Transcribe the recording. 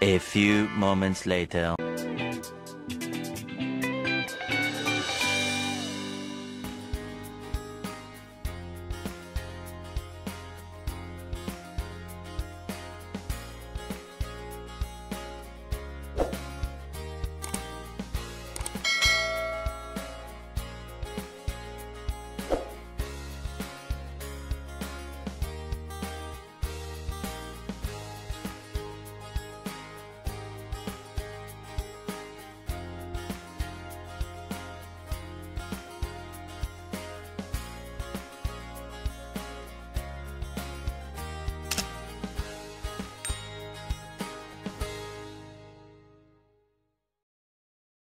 A few moments later.